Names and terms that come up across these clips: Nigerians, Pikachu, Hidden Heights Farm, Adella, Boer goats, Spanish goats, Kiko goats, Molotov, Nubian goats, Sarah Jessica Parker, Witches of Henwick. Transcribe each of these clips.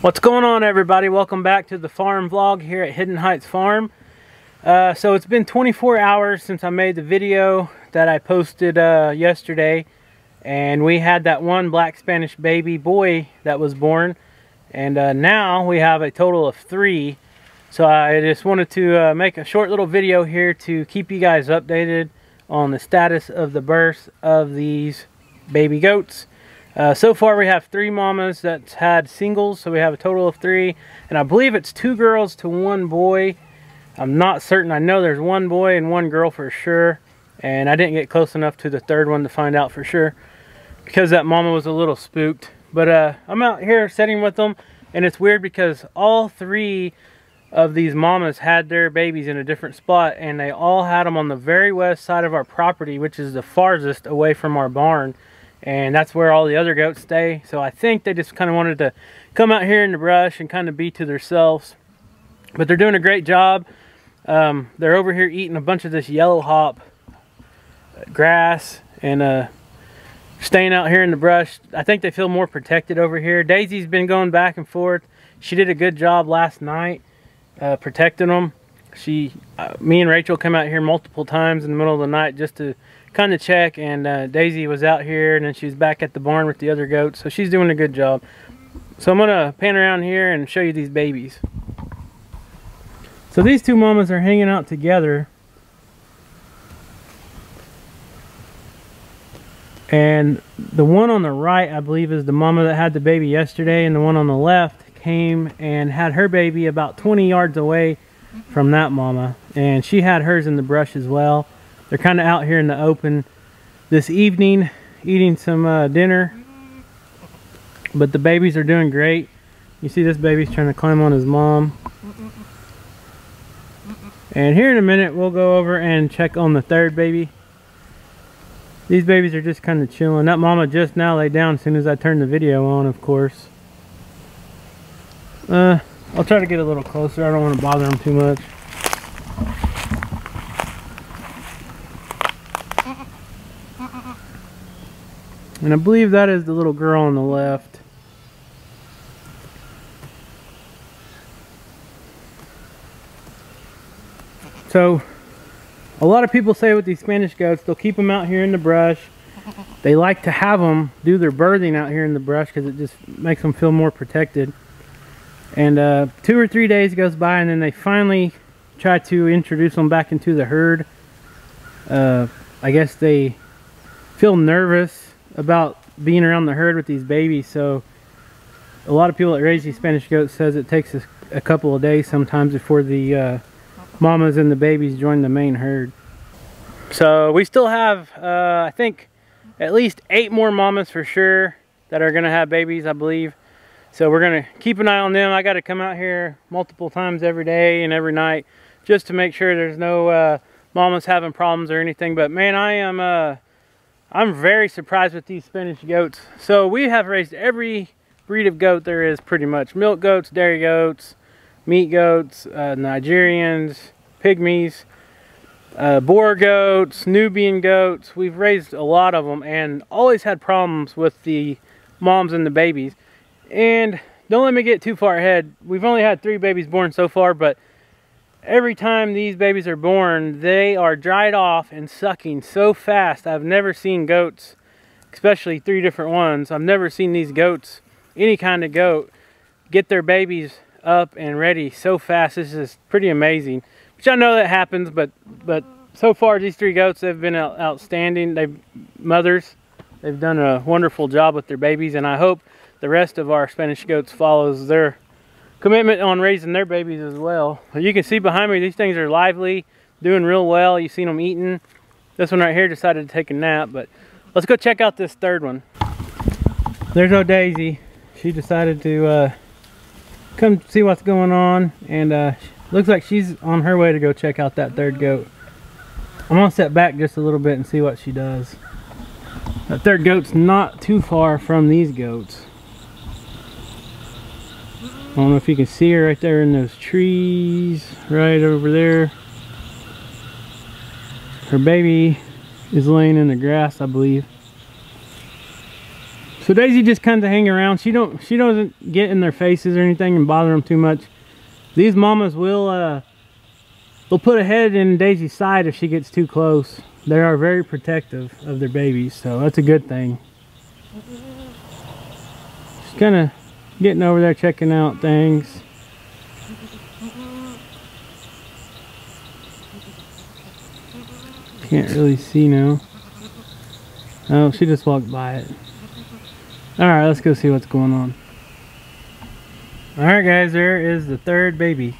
What's going on, everybody? Welcome back to the farm vlog here at Hidden Heights Farm. So it's been 24 hours since I made the video that I posted yesterday, and we had that one black Spanish baby boy that was born, and now we have a total of three. So I just wanted to make a short little video here to keep you guys updated on the status of the birth of these baby goats. So far we have three mamas that's had singles, so we have a total of three, and I believe it's two girls to one boy. I'm not certain. I know there's one boy and one girl for sure, and I didn't get close enough to the third one to find out for sure because that mama was a little spooked. But I'm out here sitting with them, and it's weird because all three of these mamas had their babies in a different spot, and they all had them on the very west side of our property, which is the farthest away from our barn. And that's where all the other goats stay. So I think they just kind of wanted to come out here in the brush and kind of be to themselves. But they're doing a great job. They're over here eating a bunch of this yellow hop grass and staying out here in the brush. I think they feel more protected over here. Daisy's been going back and forth. She did a good job last night protecting them. Me and Rachel come out here multiple times in the middle of the night just to kind of check, and Daisy was out here, and then she's back at the barn with the other goats, so she's doing a good job. So I'm gonna pan around here and show you these babies. So these two mamas are hanging out together, and the one on the right I believe is the mama that had the baby yesterday, and the one on the left came and had her baby about 20 yards away from that mama, and she had hers in the brush as well. They're kind of out here in the open this evening eating some dinner, but the babies are doing great. You see this baby's trying to climb on his mom, and here in a minute we'll go over and check on the third baby. These babies are just kind of chilling. That mama just now laid down as soon as I turned the video on, of course. I'll try to get a little closer. I don't want to bother them too much. And I believe that is the little girl on the left. So, a lot of people say with these Spanish goats, they'll keep them out here in the brush. They like to have them do their birthing out here in the brush because it just makes them feel more protected. And 2 or 3 days goes by, and then they finally try to introduce them back into the herd. I guess they feel nervous about being around the herd with these babies, so a lot of people that raise these Spanish goats says it takes a couple of days sometimes before the mamas and the babies join the main herd. So we still have I think at least 8 more mamas for sure that are gonna have babies, I believe. So we're going to keep an eye on them. I got to come out here multiple times every day and every night just to make sure there's no mamas having problems or anything. But man, I'm very surprised with these Spanish goats. So we have raised every breed of goat there is pretty much. Milk goats, dairy goats, meat goats, Nigerians, pygmies, Boer goats, Nubian goats. We've raised a lot of them and always had problems with the moms and the babies. And don't let me get too far ahead. We've only had 3 babies born so far, but every time these babies are born, they are dried off and sucking so fast. I've never seen goats, especially 3 different ones. I've never seen these goats, any kind of goat, get their babies up and ready so fast. This is pretty amazing, which I know that happens, but so far these 3 goats have been outstanding. They've done a wonderful job with their babies, and I hope the rest of our Spanish goats follows their commitment on raising their babies as well. You can see behind me, these things are lively, doing real well. You've seen them eating. This one right here decided to take a nap, but let's go check out this third one. There's our Daisy. She decided to come see what's going on, and looks like she's on her way to go check out that third goat. I'm gonna step back just a little bit and see what she does. That third goat's not too far from these goats. I don't know if you can see her right there in those trees, right over there. Her baby is laying in the grass, I believe. So Daisy just kind of hang around. She doesn't get in their faces or anything and bother them too much. These mamas will they'll put a head in Daisy's side if she gets too close. They are very protective of their babies, so that's a good thing. She's kind of getting over there checking out things. Can't really see now. Oh, she just walked by it. Alright, let's go see what's going on. Alright guys, there is the third baby.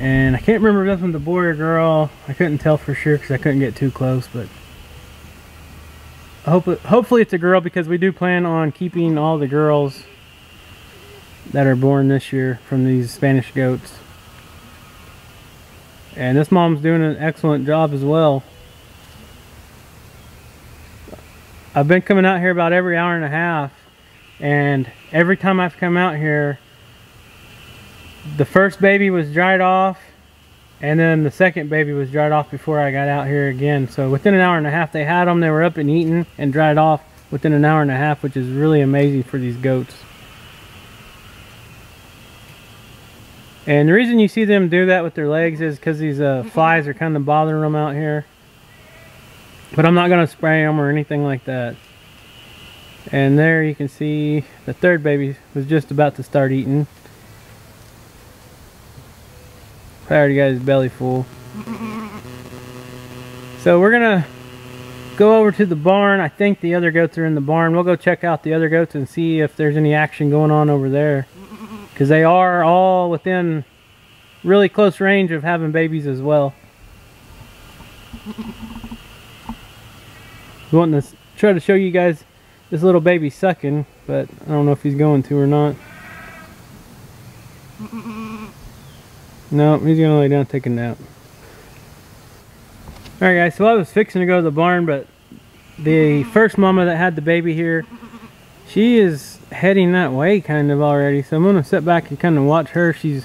And I can't remember if this one's a boy or girl. I couldn't tell for sure because I couldn't get too close, but I hope hopefully it's a girl, because we do plan on keeping all the girls that are born this year from these Spanish goats. And this mom's doing an excellent job as well. I've been coming out here about every hour and a half, and every time I've come out here, the first baby was dried off, and then the second baby was dried off before I got out here again. So within an hour and a half they had them. They were up and eating and dried off within an hour and a half, which is really amazing for these goats. And the reason you see them do that with their legs is because these flies are kind of bothering them out here. But I'm not going to spray them or anything like that. And there you can see the third baby was just about to start eating. I already got his belly full. So we're going to go over to the barn. I think the other goats are in the barn. We'll go check out the other goats and see if there's any action going on over there, because they are all within really close range of having babies as well. I want to try to show you guys this little baby sucking, but I don't know if he's going to or not. No, he's gonna lay down and take a nap. Alright guys, so I was fixing to go to the barn, but the first mama that had the baby here, she is heading that way kind of already, so I'm gonna sit back and kind of watch her. She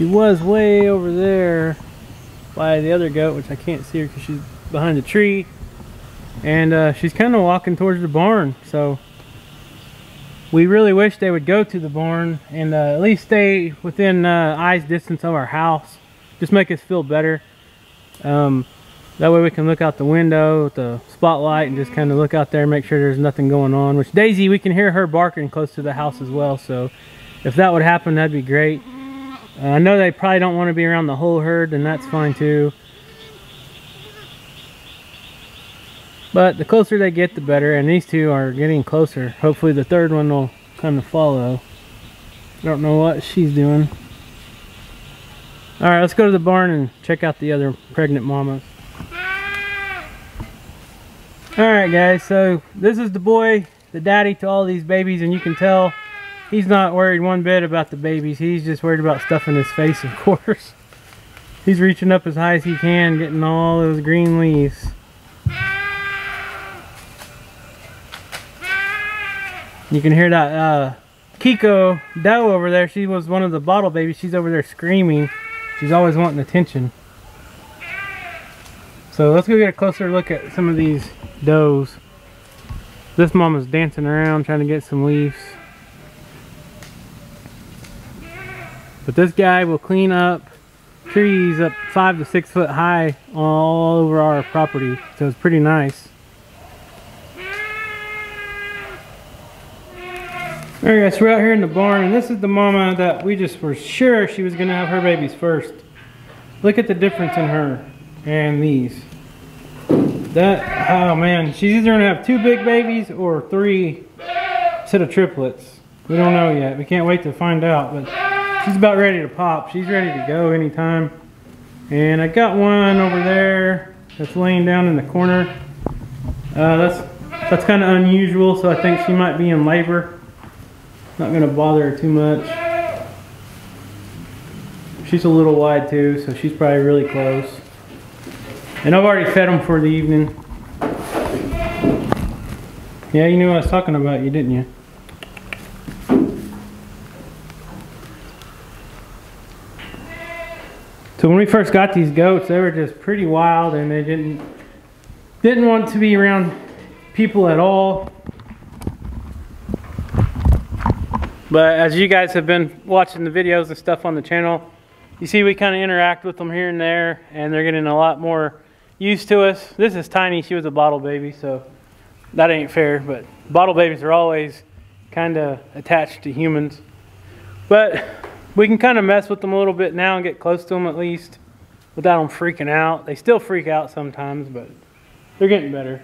was way over there by the other goat, which I can't see her because she's behind the tree. And she's kind of walking towards the barn, so we really wish they would go to the barn and at least stay within eyes distance of our house. Just make us feel better. That way we can look out the window with the spotlight and just kind of look out there and make sure there's nothing going on. Which Daisy, we can hear her barking close to the house as well, so if that would happen, that'd be great. I know they probably don't want to be around the whole herd, and that's fine too. But the closer they get, the better, and these two are getting closer. Hopefully the third one will kind of follow. I don't know what she's doing. Alright, let's go to the barn and check out the other pregnant mamas. Alright guys, so this is the boy, the daddy to all these babies, and you can tell he's not worried one bit about the babies. He's just worried about stuffing his face, of course. He's reaching up as high as he can, getting all those green leaves. You can hear that Kiko doe over there. She was one of the bottle babies. She's over there screaming. She's always wanting attention. So let's go get a closer look at some of these does. This mama's dancing around trying to get some leaves. But this guy will clean up trees up 5 to 6 foot high all over our property. So it's pretty nice. Alright guys, so we're out here in the barn, and this is the mama that we just were sure she was going to have her babies first. Look at the difference in her and these. That, oh man, she's either going to have 2 big babies or 3 set of triplets. We don't know yet. We can't wait to find out, but she's about ready to pop. She's ready to go anytime. And I got one over there that's laying down in the corner. That's kind of unusual, so I think she might be in labor. Not gonna bother her too much. She's a little wide too, so she's probably really close. And I've already fed them for the evening. Yeah, you knew what I was talking about, you didn't you? So when we first got these goats, they were just pretty wild, and they didn't Didn't want to be around people at all. But as you guys have been watching the videos and stuff on the channel, you see we kind of interact with them here and there, and they're getting a lot more used to us. This is Tiny. She was a bottle baby, so that ain't fair, but bottle babies are always kind of attached to humans. But we can kind of mess with them a little bit now and get close to them at least without them freaking out. They still freak out sometimes, but they're getting better.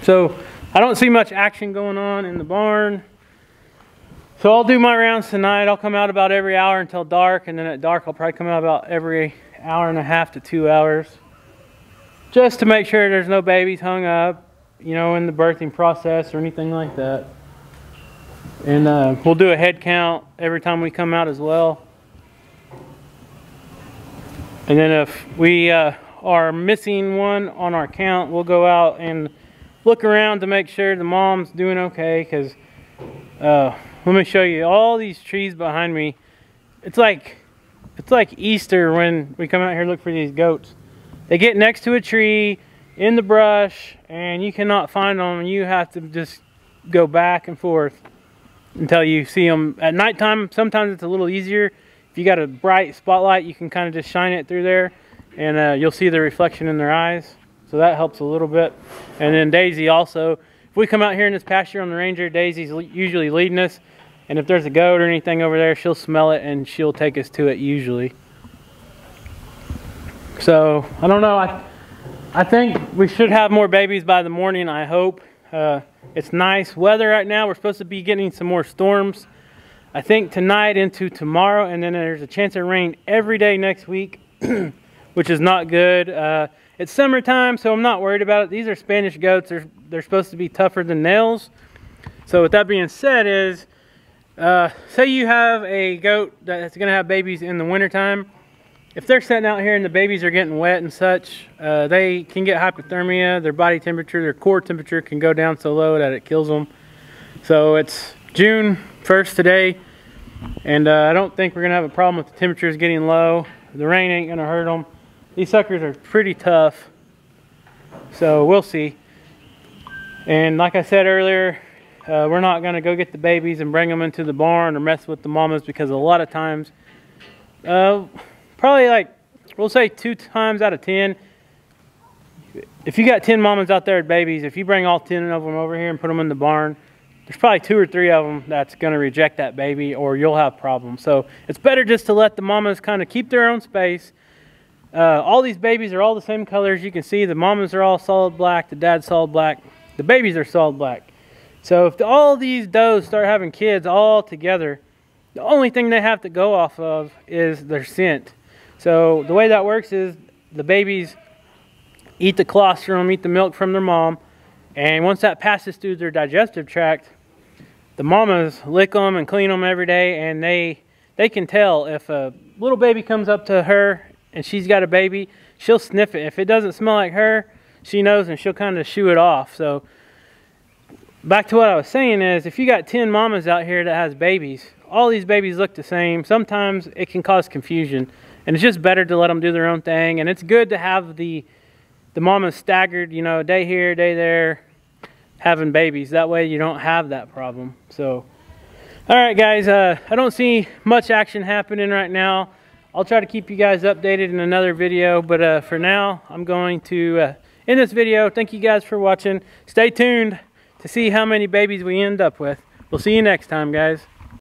So I don't see much action going on in the barn. So I'll do my rounds tonight. I'll come out about every hour until dark, and then at dark I'll probably come out about every hour and a half to 2 hours, just to make sure there's no babies hung up, you know, in the birthing process or anything like that. And we'll do a head count every time we come out as well. And then if we are missing one on our count, we'll go out and look around to make sure the mom's doing okay, because let me show you all these trees behind me. It's like Easter when we come out here and look for these goats. They get next to a tree in the brush and you cannot find them. You have to just go back and forth until you see them. At nighttime, sometimes it's a little easier. If you got a bright spotlight, you can kind of just shine it through there, and you'll see the reflection in their eyes. So that helps a little bit. And then Daisy also. If we come out here in this pasture on the Ranger, Daisy's usually leading us. And if there's a goat or anything over there, she'll smell it and she'll take us to it usually. So, I don't know. I think we should have more babies by the morning, I hope. It's nice weather right now. We're supposed to be getting some more storms, I think, tonight into tomorrow. And then there's a chance of rain every day next week, which is not good. It's summertime, so I'm not worried about it. These are Spanish goats. They're supposed to be tougher than nails. So, with that being said is... say you have a goat that's going to have babies in the wintertime. If they're sitting out here and the babies are getting wet and such, they can get hypothermia. Their body temperature, their core temperature can go down so low that it kills them. So it's June 1st today, and I don't think we're going to have a problem with the temperatures getting low. The rain ain't going to hurt them. These suckers are pretty tough, so we'll see. And like I said earlier, we're not going to go get the babies and bring them into the barn or mess with the mamas, because a lot of times, probably like, we'll say 2 times out of 10, if you got 10 mamas out there with babies, if you bring all 10 of them over here and put them in the barn, there's probably 2 or 3 of them that's going to reject that baby, or you'll have problems. So it's better just to let the mamas kind of keep their own space. All these babies are all the same colors. You can see the mamas are all solid black, the dad's solid black, the babies are solid black. So if all these does start having kids all together, the only thing they have to go off of is their scent. So the way that works is the babies eat the colostrum, eat the milk from their mom, and once that passes through their digestive tract, the mamas lick them and clean them every day, and they can tell if a little baby comes up to her and she's got a baby, she'll sniff it. If it doesn't smell like her, she knows and she'll kind of shoo it off. So back to what I was saying is, if you got 10 mamas out here that has babies, all these babies look the same. Sometimes it can cause confusion, and it's just better to let them do their own thing. And it's good to have the mamas staggered, you know, day here, day there, having babies. That way you don't have that problem. So, all right, guys, I don't see much action happening right now. I'll try to keep you guys updated in another video, but for now, I'm going to end this video. Thank you guys for watching. Stay tuned to see how many babies we end up with. We'll see you next time, guys.